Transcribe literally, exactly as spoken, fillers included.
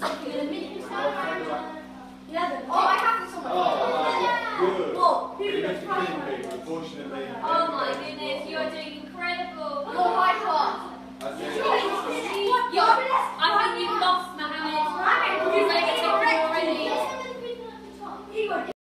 Oh, I have this one. Oh, good. Well, here's the problem. Unfortunately.